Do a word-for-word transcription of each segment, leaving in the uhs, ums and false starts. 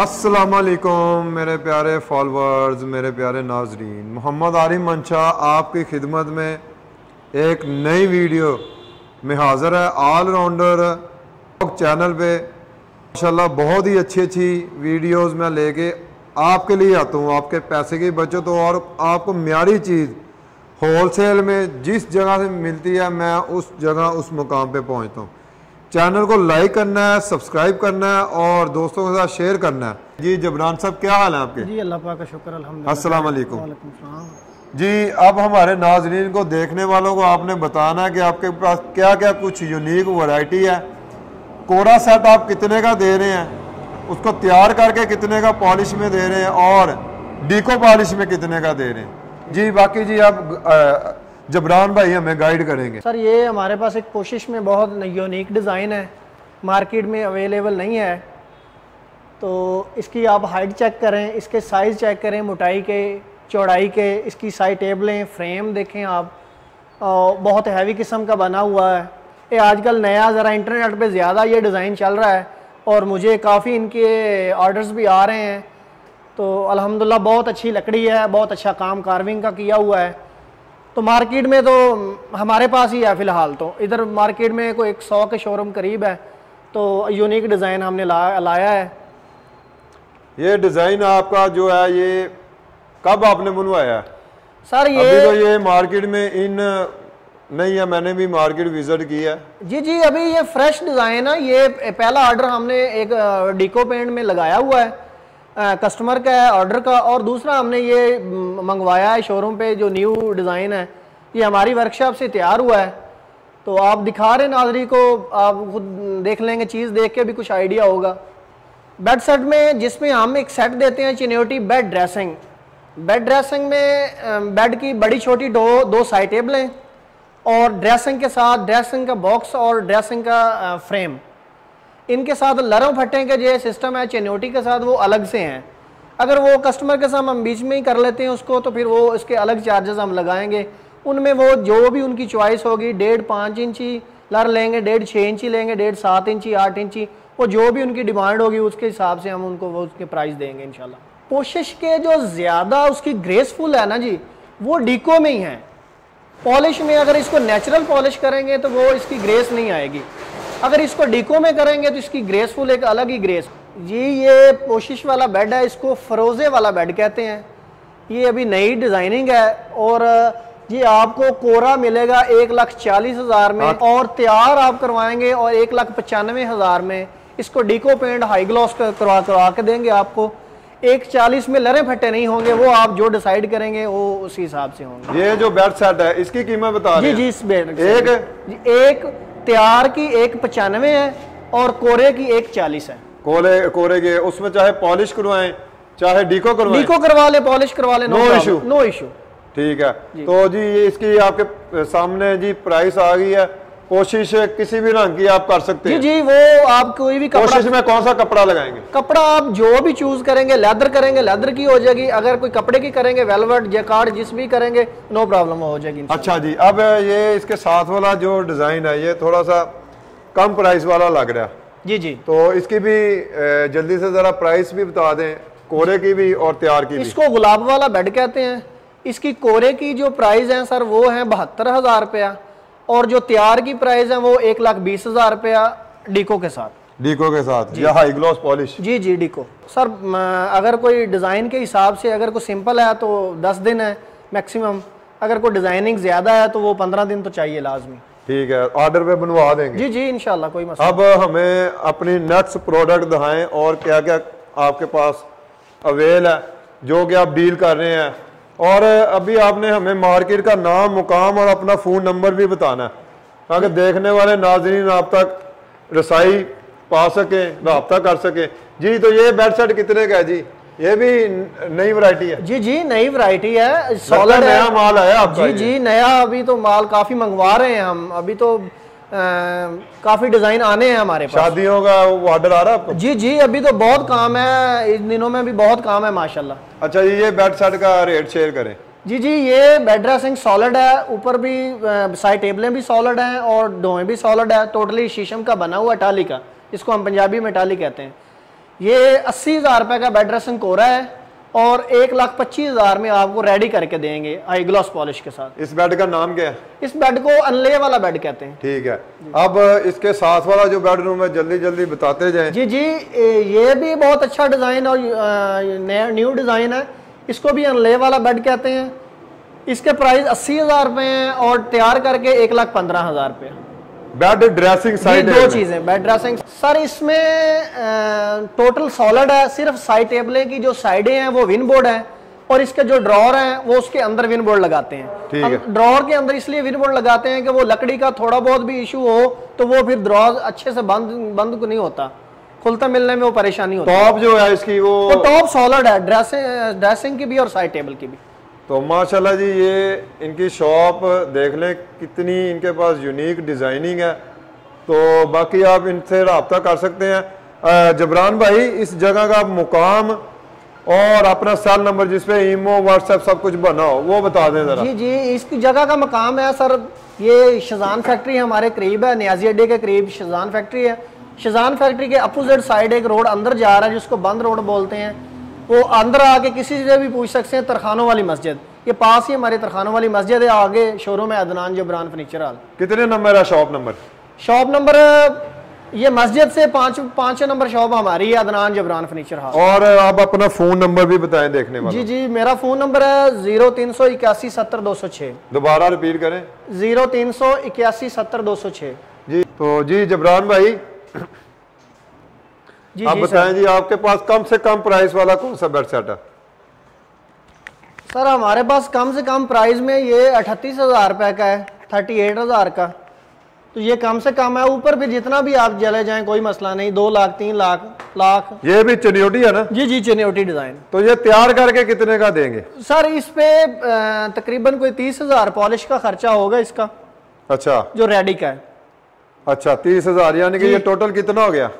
अस्सलाम वालेकुम मेरे प्यारे फॉलोअर्स, मेरे प्यारे नाजरीन, मोहम्मद आरिफ मनशा आपकी खिदमत में एक नई वीडियो में हाज़िर है। ऑल राउंडर चैनल पे माशाल्लाह बहुत ही अच्छी अच्छी वीडियोस मैं लेके आपके लिए आता हूँ, आपके पैसे की बचत हो और आपको म्यारी चीज़ होलसेल में जिस जगह से मिलती है मैं उस जगह उस मुकाम पे पहुँचता हूँ। चैनल को लाइक करना है, सब्सक्राइब करना है और दोस्तों के साथ शेयर करना है। जी जबरान साहब, क्या हाल है आपके? जी अल्लाह पाक का शुक्र, अल्हम्दुलिल्लाह। अस्सलाम वालेकुम। जी अब हमारे नाजरीन को, देखने वालों को आपने बताना है कि आपके पास क्या क्या कुछ यूनिक वैरायटी है। कोरा सेट आप कितने का दे रहे हैं, उसको तैयार करके कितने का पॉलिश में दे रहे हैं और डीको पॉलिश में कितने का दे रहे हैं। जी बाकी जी आप जबरान भाई हमें गाइड करेंगे। सर ये हमारे पास एक कोशिश में बहुत यूनिक डिज़ाइन है, मार्केट में अवेलेबल नहीं है, तो इसकी आप हाइट चेक करें, इसके साइज़ चेक करें, मोटाई के, चौड़ाई के, इसकी साइड टेबलें, फ्रेम देखें आप, और बहुत हैवी किस्म का बना हुआ है। ये आजकल नया ज़रा इंटरनेट पे ज़्यादा ये डिज़ाइन चल रहा है और मुझे काफ़ी इनके ऑर्डर्स भी आ रहे हैं, तो अल्हम्दुलिल्लाह बहुत अच्छी लकड़ी है, बहुत अच्छा काम कार्विंग का किया हुआ है। तो मार्केट में तो हमारे पास ही है फ़िलहाल, तो इधर मार्केट में कोई एक सौ के शोरूम करीब है, तो यूनिक डिज़ाइन हमने ला, लाया है। ये डिज़ाइन आपका जो है ये कब आपने बनवाया सर? ये अभी तो ये मार्केट में इन नहीं है, मैंने भी मार्केट विज़िट किया है। जी जी अभी ये फ्रेश डिज़ाइन है, ये पहला ऑर्डर हमने एक डिको पेंट में लगाया हुआ है, कस्टमर का है ऑर्डर का, और दूसरा हमने ये मंगवाया है शोरूम पे, जो न्यू डिज़ाइन है ये हमारी वर्कशॉप से तैयार हुआ है। तो आप दिखा रहे नाजरी को, आप खुद देख लेंगे, चीज़ देख के भी कुछ आइडिया होगा। बेड सेट में जिसमें हम एक सेट देते हैं Chinioti bed dressing, bed dressing में बेड की बड़ी छोटी दो दो साइड टेबलें और ड्रेसिंग के साथ ड्रेसिंग का बॉक्स और ड्रेसिंग का फ्रेम, इनके साथ लरों फट्टे के जो सिस्टम है चिनियोटी के साथ वो अलग से हैं। अगर वो कस्टमर के साथ हम बीच में ही कर लेते हैं उसको, तो फिर वो इसके अलग चार्जेस हम लगाएंगे। उनमें वो जो भी उनकी चॉइस होगी, डेढ़ पाँच इंची लर लेंगे, डेढ़ छः इंची लेंगे, डेढ़ सात इंची, आठ इंची, वो जो भी उनकी डिमांड होगी उसके हिसाब से हम उनको वो उसके प्राइस देंगे इंशाल्लाह। कोशिश के जो ज़्यादा उसकी ग्रेसफुल है ना जी, वो डीको में ही है। पॉलिश में अगर इसको नेचुरल पॉलिश करेंगे तो वो इसकी ग्रेस नहीं आएगी, अगर इसको डिको में करेंगे तो इसकी ग्रेसफुल एक अलग ही ग्रेस। जी ये कोशिश वाला बेड है, इसको फरोज़े वाला बेड कहते हैं, ये अभी नई डिज़ाइनिंग है और ये आपको कोरा मिलेगा एक लाख चालीस हज़ार में और तैयार आप करवाएंगे और एक लाख पचानवे हज़ार में। इसको डिको पेंट हाई ग्लॉस करवा करवा के देंगे आपको, एक चालीस में लरे फटे नहीं होंगे, वो आप जो डिसाइड करेंगे वो उसी हिसाब से होंगे। ये जो बेड सेट है इसकी कीमत बता जी जी इस बेड एक एक तैयार की एक पचानवे है और कोरे की एक चालीस है। कोरे कोरे के उसमें चाहे पॉलिश करवाएं चाहे डीको करवाएं, डीको करवा ले, पॉलिश करवा ले, नो इशू, नो इशू। ठीक है जी। तो जी इसकी आपके सामने जी प्राइस आ गई है। कोशिश किसी भी रंग की आप कर सकते हैं जी जी, वो आप कोई भी कपड़ा, कोशिश में कौन सा कपड़ा लगाएंगे, कपड़ा आप जो भी चूज करेंगे, लेदर करेंगे लेदर की हो जाएगी, अगर कोई कपड़े की करेंगे वेलवेट जैकार्ड जिस भी करेंगे नो प्रॉब्लम हो जाएगी। अच्छा जी अब ये इसके साथ वाला जो डिजाइन है ये थोड़ा सा कम प्राइस वाला लग रहा है जी जी, तो इसकी भी जल्दी से जरा प्राइस भी बता दें, कोरे की भी और तैयार की। इसको गुलाब वाला बेड कहते हैं, इसकी कोरे की जो प्राइस है सर वो है बहत्तर हजार रुपया और जो तैयार की प्राइस है वो एक लाख बीस हजार रुपया डीको के साथ, डीको के साथ या हाई ग्लॉस पॉलिश। जी जी डीको सर, अगर कोई डिज़ाइन के हिसाब से, अगर कोई सिंपल है तो दस दिन है मैक्सिमम, अगर कोई डिजाइनिंग ज्यादा है तो वो पंद्रह दिन तो चाहिए लाजमी। ठीक है ऑर्डर पे बनवा देंगे जी जी इंशाल्लाह, कोई मसला। अब हमें अपनी नेक्स्ट प्रोडक्ट दिखाएं और क्या क्या आपके पास अवेल है जो कि आप डील कर रहे हैं, और अभी आपने हमें मार्केट का नाम, मुकाम और अपना फ़ोन नंबर भी बताना है ताकि देखने वाले नाजरीन आप तक रसाई पा सकें, रब्ता कर सकें। जी तो ये बेड सेट कितने का है जी? ये भी नई वैरायटी है जी जी, नई वैरायटी है, सॉलिड नया माल आया आपका जी जी नया। अभी तो माल काफ़ी मंगवा रहे हैं हम, अभी तो काफ़ी डिज़ाइन आने हैं हमारे पास, शादियों का ऑर्डर आ रहा है आपको? जी जी अभी तो बहुत काम है, इन दिनों में भी बहुत काम है माशाल्लाह। अच्छा जी ये बेड सेट का रेट शेयर करें। जी जी ये बेड ड्रेसिंग सॉलिड है, ऊपर भी साइड टेबलें भी सॉलिड हैं और डोएं भी सॉलिड है, टोटली शीशम का बना हुआ, टाली का, इसको हम पंजाबी में टाली कहते हैं। ये अस्सी हज़ार रुपये का बेड रेसन कोरा है और एक लाख पच्चीस हज़ार में आपको रेडी करके देंगे आई ग्लॉस पॉलिश के साथ। इस बेड का नाम क्या है? इस बेड को अनले वाला बेड कहते हैं। ठीक है, अब इसके साथ वाला जो बेडरूम है जल्दी जल्दी बताते जाएं। जी जी, ये भी बहुत अच्छा डिज़ाइन और नया न्यू डिज़ाइन है, इसको भी अनले वाला बेड कहते हैं। इसके प्राइस अस्सी हज़ार रुपये हैं और तैयार करके एक लाख पंद्रह हज़ार रुपये। बेड ड्रेसिंग साइड दो चीज़ें, बेड ड्रेसिंग सर इसमें टोटल सॉलिड है, सिर्फ साइड टेबलें की जो साइडें हैं वो विन बोर्ड है और इसके जो ड्रॉर हैं वो उसके अंदर विन बोर्ड लगाते हैं। ड्रॉर के अंदर इसलिए विन बोर्ड लगाते हैं कि वो लकड़ी का थोड़ा बहुत भी इशू हो तो वो फिर ड्रॉर अच्छे से बंद बंद को नहीं होता, खुलता मिलने में वो परेशानी होती है। टॉप जो है इसकी वो टॉप सॉलिड है, ड्रेसिंग ड्रेसिंग की भी और साइड टेबल की भी। तो माशाल्लाह जी, ये इनकी शॉप देख लें कितनी इनके पास यूनिक डिज़ाइनिंग है। तो बाकी आप इनसे रब्ता कर सकते हैं। जबरान भाई, इस जगह का मुकाम और अपना सेल नंबर जिस पे ईमो व्हाट्सएप सब कुछ बना हो वो बता दें ज़रा। जी जी, इसकी जगह का मुकाम है सर, ये शेजान फैक्ट्री हमारे करीब है, न्याजी अड्डे के करीब शेजान फैक्ट्री है। शेजान फैक्ट्री के अपोजिट साइड एक रोड अंदर जा रहा है जिसको बंद रोड बोलते हैं, वो अंदर आके किसी से भी पूछ सकते हैं। तरखानों वाली मस्जिद, ये पास ही हमारे तरखानों वाली मस्जिद है, आगे शोरूम है अदनान जबरान फर्नीचर हाल। कितने नंबर है शॉप नंबर? शॉप नंबर ये मस्जिद से पाँच पाँच नंबर शॉप हमारी है अदनान जबरान फर्नीचर हाल। और आप अपना फ़ोन नंबर भी बताएं देखने वाले। जी जी, मेरा फ़ोन नंबर है जीरो तीन सौ इक्यासी सत्तर दो सौ छः। दोबारा रिपीट करें, जीरो तीन सौ इक्यासी सत्तर दो सौ छः। जी तो जी जबरान भाई जी, आप जी बताएं जी, आपके पास कम से कम प्राइस वाला कौन सा बेड सेट है? सर हमारे पास कम से कम प्राइस में ये अठतीस हज़ार रुपये का है, थर्टी एट हज़ार का, तो ये कम से कम है। ऊपर भी जितना भी आप जले जाएं कोई मसला नहीं, दो लाख तीन लाख लाख। ये भी चिनियोटी है ना? जी जी, चिनियोटी डिज़ाइन। तो ये तैयार करके कितने का देंगे? सर इस पर तकरीबन कोई तीस हज़ार पॉलिश का खर्चा होगा इसका। अच्छा, जो रेडी का है। अच्छा, तीस हज़ार यानी कि ये टोटल कितना हो गया?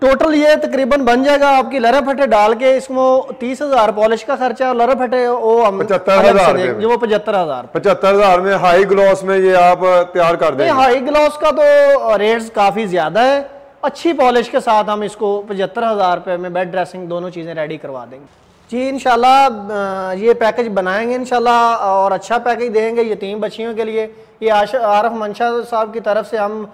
टोटल ये तकरीबन बन जाएगा आपकी लहरे फटे डाल के इसमें तीस हजार पॉलिश का खर्चा और लहरे फटे वो हम पचहत्तर हजार जो वो पचहत्तर हजार पचहत्तर हजार में हाई ग्लॉस में ये आप तैयार कर देंगे। हाई ग्लॉस का तो रेट्स काफी ज्यादा है, अच्छी पॉलिश के साथ हम इसको पचहत्तर हजार रुपये में बेड ड्रेसिंग दोनों चीजें रेडी करवा देंगे। जी इंशाल्लाह ये पैकेज बनाएंगे इंशाल्लाह और अच्छा पैकेज देंगे यतीम बच्चियों के लिए। ये आरिफ मनशा साहब की तरफ से हम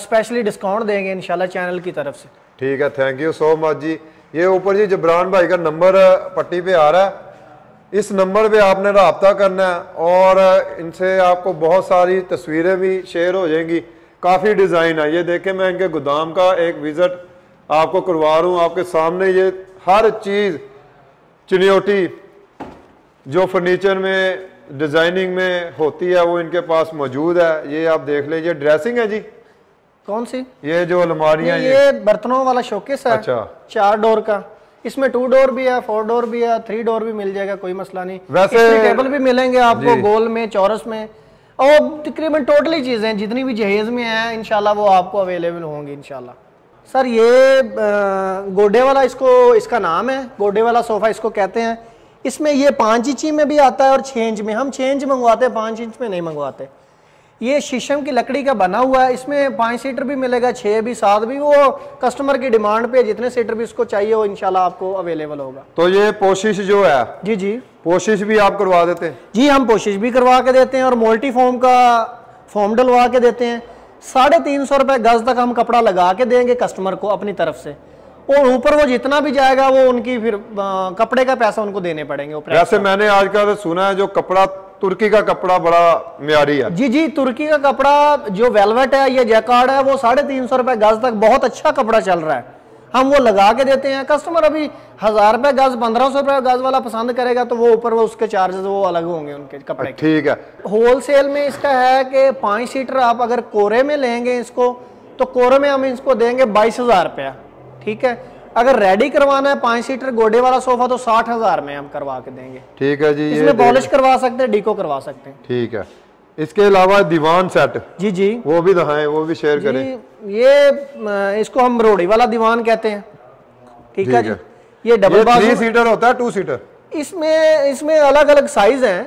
स्पेशली डिस्काउंट देंगे इंशाल्लाह चैनल की तरफ से। ठीक है, थैंक यू सो मच जी। ये ऊपर जी जबरान भाई का नंबर पट्टी पे आ रहा है, इस नंबर पे आपने रब्ता करना है और इनसे आपको बहुत सारी तस्वीरें भी शेयर हो जाएंगी। काफ़ी डिज़ाइन है ये, देखें मैं इनके गोदाम का एक विज़िट आपको करवा रहा हूँ आपके सामने। ये हर चीज़ चिनियोटी जो फर्नीचर में डिज़ाइनिंग में होती है वो इनके पास मौजूद है। ये आप देख लीजिए, ड्रेसिंग है जी। कौन सी? ये जो अलमारियां, ये, ये बर्तनों वाला शोकेस है। अच्छा, चार डोर का, इसमें टू डोर भी है, फोर डोर भी है, थ्री डोर भी मिल जाएगा, कोई मसला नहीं। वैसे टेबल भी मिलेंगे आपको गोल में, चौरस में, और तकरीबन टोटली चीजें जितनी भी जहेज में है इंशाल्लाह वो आपको अवेलेबल होंगी इंशाल्लाह। सर ये गोडे वाला, इसको इसका नाम है गोडे वाला सोफा इसको कहते हैं। इसमें ये पाँच इंची में भी आता है और छः इंच में। हम छः इंच मंगवाते हैं, पाँच इंच में नहीं मंगवाते। ये शीशम की लकड़ी का बना हुआ है, इसमें पाँच सीटर भी मिलेगा, छः भी, सात भी, वो कस्टमर की डिमांड पे जितने सीटर भी उसको चाहिए वो इंशाल्लाह आपको अवेलेबल होगा। तो ये पोशिश जो है? जी जी, पोशिश भी आप करवा देते हैं? जी, हम पोशिश भी करवा के देते हैं और मोल्टी फोम का फोम डलवा के देते हैं। साढ़े तीन सौ रुपये गज तक हम कपड़ा लगा के देंगे कस्टमर को अपनी तरफ से, और ऊपर वो जितना भी जाएगा वो उनकी फिर आ, कपड़े का पैसा उनको देने पड़ेंगे। वैसे मैंने आजकल सुना है जो कपड़ा तुर्की का कपड़ा बड़ा म्यारी है। जी जी, तुर्की का कपड़ा जो वेलवेट है या जैकार्ड है वो साढ़े तीन सौ रुपए गज तक बहुत अच्छा कपड़ा चल रहा है, हम वो लगा के देते हैं। कस्टमर अभी हजार रुपए गज, पंद्रह सौ रुपए गज वाला पसंद करेगा तो वो ऊपर वो उसके चार्जेस वो अलग होंगे उनके कपड़े। ठीक है, होल सेल में इसका है कि पाँच सीटर आप अगर कोरे में लेंगे इसको तो कोरे में हम इसको देंगे बाईस हजार रुपया। ठीक है, अगर रेडी करवाना है पाँच सीटर गोडे वाला सोफा तो साठ हजार में हम करवा के देंगे। ठीक है जी, इसमें पॉलिश करवा सकते हैं, डीको करवा सकते हैं। ठीक है, इसके अलावा दीवान सेट। जी जी, वो भी दिखाएं, वो भी शेयर करें। ये इसको हम रोड़ी वाला दीवान कहते हैं। ठीक है जी, ये डबल थ्री सीटर होता है, टू सीटर। इसमें इसमें अलग अलग साइज है।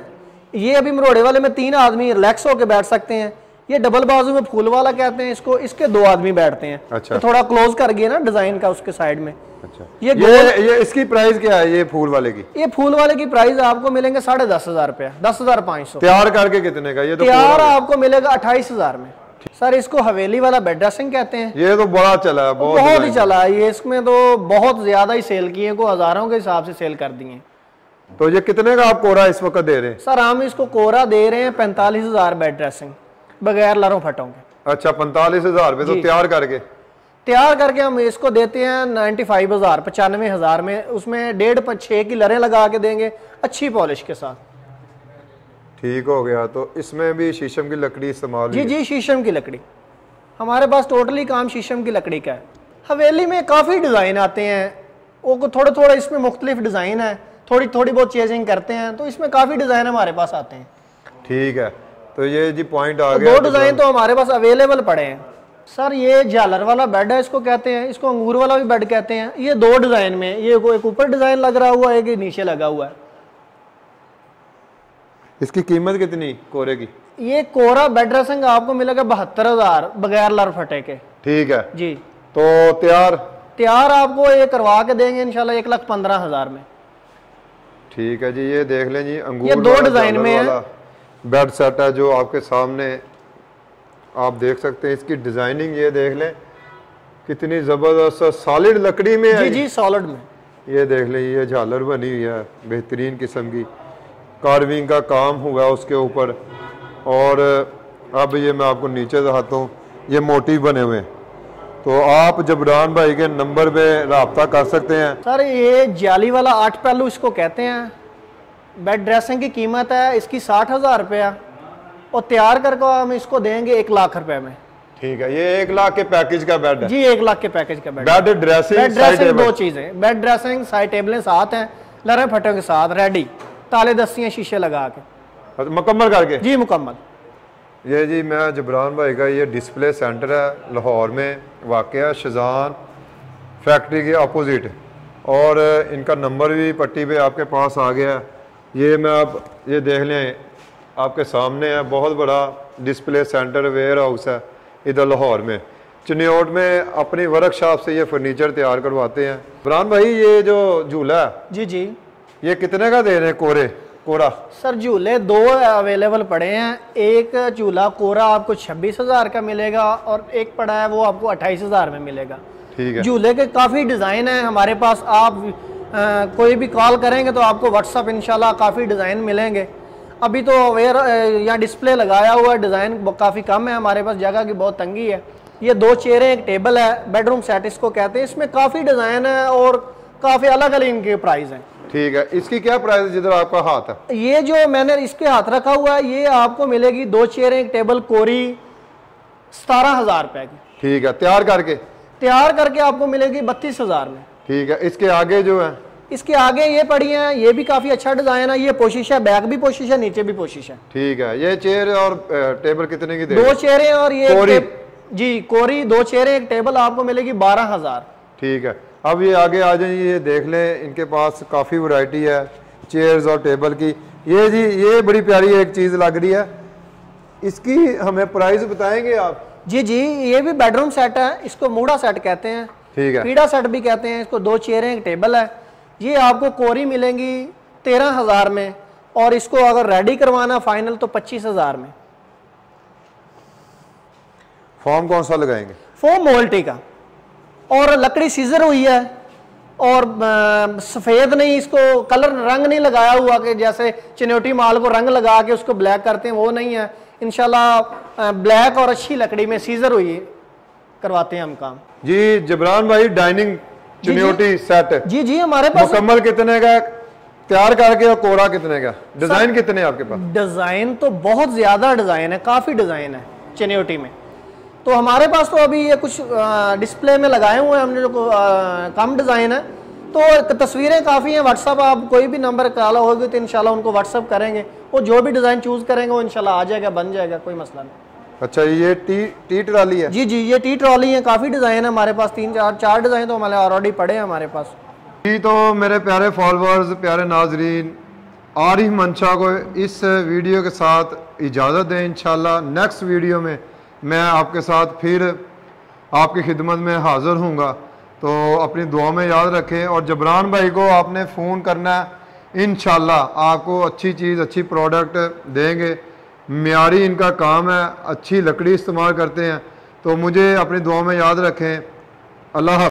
ये अभी मरोड़े वाले में तीन आदमी रिलैक्स होकर बैठ सकते हैं। ये डबल बाजू में फूल वाला कहते हैं इसको, इसके दो आदमी बैठते हैं। अच्छा। तो थोड़ा क्लोज कर गया ना डिजाइन का उसके साइड में। अच्छा। ये, ये ये इसकी प्राइस क्या है ये फूल वाले की? ये फूल वाले की प्राइस आपको मिलेंगे साढ़े दस हजार रुपया, दस हजार पाँच सौ। तैयार करके कितने का? ये तो तैयार आपको मिलेगा अट्ठाईस हजार में। सर इसको हवेली वाला बेड ड्रेसिंग कहते हैं। ये तो बड़ा चला है, बहुत, बहुत ही चला है ये, इसमें तो बहुत ज्यादा ही सेल किए, को हजारों के हिसाब से सेल कर दिए। तो ये कितने का आप कोरा इस वक्त दे रहे हैं? सर हम इसको कोरा दे रहे हैं पैंतालीस हजार बेड ड्रेसिंग बगैर लहरों फटोंगे। अच्छा पैंतालीस हजार में तो तैयार करके? तैयार करके हम इसको देते हैं नाइन्टी फाइव हजार पचानवे हजार में, उसमें डेढ़ छः की लहरें लगा के देंगे अच्छी पॉलिश के साथ। ठीक हो गया। तो इसमें भी शीशम की लकड़ी इस्तेमाल? जी जी शीशम की लकड़ी, हमारे पास टोटली काम शीशम की लकड़ी का है। हवेली में काफ़ी डिज़ाइन आते हैं, वो थोड़े थोड़े इसमें मुख्तलिफ डिज़ाइन है, थोड़ी थोड़ी बहुत चेजिंग करते हैं, तो इसमें काफ़ी डिज़ाइन हमारे पास आते हैं। ठीक है, तो ये जी पॉइंट आ गया। दो डिज़ाइन तो हमारे पास अवेलेबल पड़े हैं। सर ये जालर वाला बेड है इसको कहते हैं, इसको अंगूर वाला भी बेड कहते हैं। ये दो डिज़ाइन में, ये एक ऊपर डिज़ाइन लग रहा हुआ है, एक नीचे लगा हुआ है। इसकी कीमत कितनी कोरे की? ये कोरा बेड ड्रेसिंग आपको मिलेगा बहत्तर हजार बगैर लर फटे के। ठीक है जी। तो तैयार तैयार आपको ये करवा के देंगे इंशाल्लाह एक लाख पंद्रह हजार में। ठीक है जी। ये देख लें जी अंगूर, ये दो डिजाइन में है बेड सेट है जो आपके सामने आप देख सकते हैं। इसकी डिजाइनिंग ये देख लें कितनी जबरदस्त, सॉलिड लकड़ी में है। जी जी सॉलिड में। ये देख लें ये झालर बनी हुई है बेहतरीन किस्म की, कार्विंग का काम हुआ उसके ऊपर। और अब ये मैं आपको नीचे दिखाता हूँ, ये मोटिव बने हुए। तो आप जबरान भाई के नंबर पे रब्ता कर सकते हैं। सर ये जाली वाला आठ पहलू इसको कहते हैं, बेड ड्रेसिंग की कीमत है इसकी साठ हज़ार रुपया, और तैयार करके हम इसको देंगे एक लाख रुपए में। ठीक है। ये एक लाख के पैकेज का बेड है? जी एक लाख के पैकेज का बेड। बेड ड्रेसिंग दो चीज़ें, बेड ड्रेसिंग साइड टेबलें साथ हैं, लरे फटों के साथ रेडी, ताले दस्तियाँ शीशे लगा के मुकम्मल करके। जी मुकम्मल। ये जी मैं जबरान भाई का ये डिस्प्ले सेंटर है लाहौर में वाक़या शेजान फैक्ट्री के अपोज़िट, और इनका नंबर भी पट्टी पे आपके पास आ गया है। ये मैं आप ये देख लें आपके सामने है, बहुत बड़ा डिस्प्ले सेंटर वेयर हाउस है इधर लाहौर में। चिनियोट में अपनी वर्कशॉप से ये फर्नीचर तैयार करवाते हैं। जबरान भाई ये जो झूला है जी जी ये कितने का दे रहे हैं कोरे कोरा? सर झूले दो अवेलेबल पड़े हैं, एक झूला कोरा आपको छब्बीस हजार का मिलेगा और एक पड़ा है वो आपको अट्ठाईस हजार में मिलेगा। ठीक है। झूले के काफ़ी डिज़ाइन हैं हमारे पास, आप आ, कोई भी कॉल करेंगे तो आपको व्हाट्सअप इंशाल्लाह काफ़ी डिज़ाइन मिलेंगे। अभी तो वेयर यहाँ डिस्प्ले लगाया हुआ है, डिज़ाइन काफ़ी कम है हमारे पास, जगह की बहुत तंगी है। ये दो चेयर एक टेबल है, बेडरूम सेट इसको कहते हैं, इसमें काफ़ी डिज़ाइन है और काफ़ी अलग अलग इनके प्राइस हैं। ठीक है। इसकी क्या प्राइस है जिधर आपका हाथ है? ये जो मैंने इसके हाथ रखा हुआ है ये आपको मिलेगी दो चेयर एक टेबल कोरी सतारह हजार रुपए की। ठीक है। तैयार करके? तैयार करके आपको मिलेगी बत्तीस हजार में। ठीक है। इसके आगे जो है? इसके आगे ये पड़ी है, ये भी काफी अच्छा डिजाइन है, ये पोशिश है, बैक भी पोशिश है, नीचे भी पोशिश है। ठीक है। ये चेयर और टेबल कितने की दे? दो चेयरें और ये जी कोरी दो चेयर एक टेबल आपको मिलेगी बारह हजार। ठीक है। अब ये आगे आ जाइए, ये देख लें इनके पास काफ़ी वैरायटी है चेयर्स और टेबल की। ये जी ये बड़ी प्यारी एक चीज़ लग रही है, इसकी हमें प्राइस बताएंगे आप? जी जी ये भी बेडरूम सेट है, इसको मूड़ा सेट कहते हैं। ठीक है। पीड़ा सेट भी कहते हैं इसको, दो चेयरें एक टेबल है, ये आपको कोरी मिलेंगी तेरह हज़ार में, और इसको अगर रेडी करवाना फाइनल तो पच्चीस हज़ार में। फॉर्म कौन सा लगाएंगे? फॉर्म मोल्टी का, और लकड़ी सीजर हुई है, और सफ़ेद नहीं, इसको कलर रंग नहीं लगाया हुआ कि जैसे चिन्योटी माल को रंग लगा के उसको ब्लैक करते हैं, वो नहीं है। इंशाल्लाह ब्लैक और अच्छी लकड़ी में सीजर हुई करवाते हैं हम काम। जी जबरान भाई डाइनिंग चिन्योटी सेट है। जी जी हमारे पास मुकम्मल कितने का तैयार करके और कोरा कितने का? डिजाइन कितने आपके पास? डिजाइन तो बहुत ज्यादा डिजाइन है, काफी डिजाइन है चिन्योटी में। तो हमारे पास तो अभी ये कुछ आ, डिस्प्ले में लगाए हुए हैं हमने, जो आ, कम डिज़ाइन है, तो तस्वीरें काफ़ी हैं। व्हाट्सअप आप कोई भी नंबर काला होगी तो इंशाल्लाह उनको व्हाट्सअप करेंगे, वो जो भी डिज़ाइन चूज़ करेंगे वो इंशाल्लाह आ जाएगा, बन जाएगा, कोई मसला नहीं। अच्छा ये टी टी ट्रॉली है? जी जी ये टी ट्रॉली है, काफ़ी डिज़ाइन है हमारे पास, तीन चार चार डिज़ाइन तो हमारे ऑलरेडी पड़े हैं हमारे पास। जी तो मेरे प्यारे फॉलोअर्स, प्यारे नाजरीन, आरिफ मनशा को इस वीडियो के साथ इजाज़त दें। इंशाल्लाह नेक्स्ट वीडियो में मैं आपके साथ फिर आपकी खिदमत में हाज़िर हूँगा। तो अपनी दुआ में याद रखें और जबरान भाई को आपने फ़ोन करना है, इंशाल्लाह आपको अच्छी चीज़ अच्छी प्रोडक्ट देंगे। मियारी इनका काम है, अच्छी लकड़ी इस्तेमाल करते हैं। तो मुझे अपनी दुआ में याद रखें। अल्लाह